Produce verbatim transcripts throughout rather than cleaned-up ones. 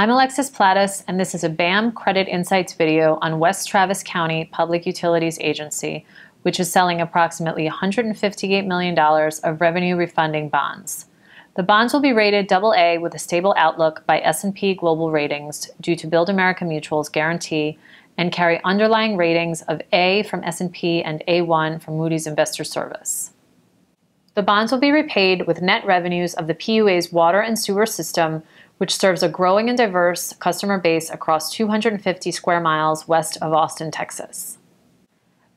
I'm Alexis Plattis, and this is a B A M Credit Insights video on West Travis County Public Utilities Agency, which is selling approximately one hundred fifty-eight million dollars of revenue refunding bonds. The bonds will be rated double A with a stable outlook by S and P Global Ratings due to Build America Mutual's guarantee and carry underlying ratings of A from S and P and A one from Moody's Investor Service. The bonds will be repaid with net revenues of the P U A's water and sewer system, which serves a growing and diverse customer base across two hundred fifty square miles west of Austin, Texas.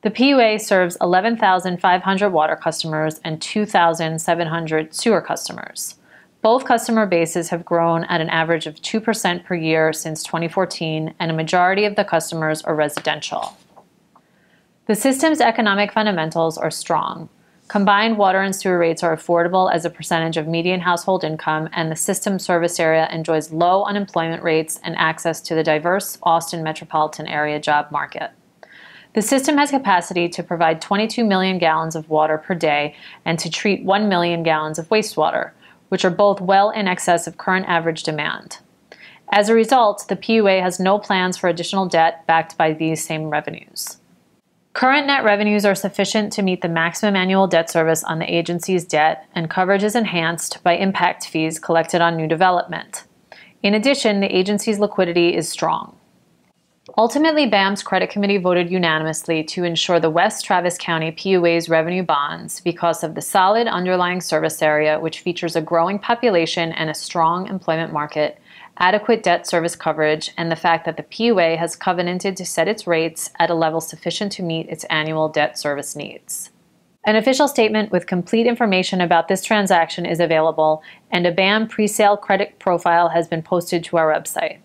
The P U A serves eleven thousand five hundred water customers and two thousand seven hundred sewer customers. Both customer bases have grown at an average of two percent per year since twenty fourteen, and a majority of the customers are residential. The system's economic fundamentals are strong. Combined water and sewer rates are affordable as a percentage of median household income, and the system service area enjoys low unemployment rates and access to the diverse Austin metropolitan area job market. The system has capacity to provide twenty-two million gallons of water per day and to treat one million gallons of wastewater, which are both well in excess of current average demand. As a result, the P U A has no plans for additional debt backed by these same revenues. Current net revenues are sufficient to meet the maximum annual debt service on the agency's debt, and coverage is enhanced by impact fees collected on new development. In addition, the agency's liquidity is strong. Ultimately, B A M's credit committee voted unanimously to insure the West Travis County P U A's revenue bonds because of the solid underlying service area, which features a growing population and a strong employment market, adequate debt service coverage, and the fact that the P U A has covenanted to set its rates at a level sufficient to meet its annual debt service needs. An official statement with complete information about this transaction is available, and a B A M pre-sale credit profile has been posted to our website.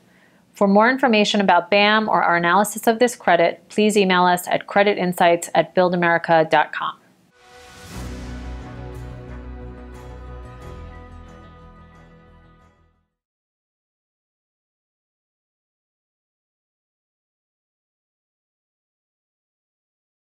For more information about B A M or our analysis of this credit, please email us at creditinsights at build america dot com.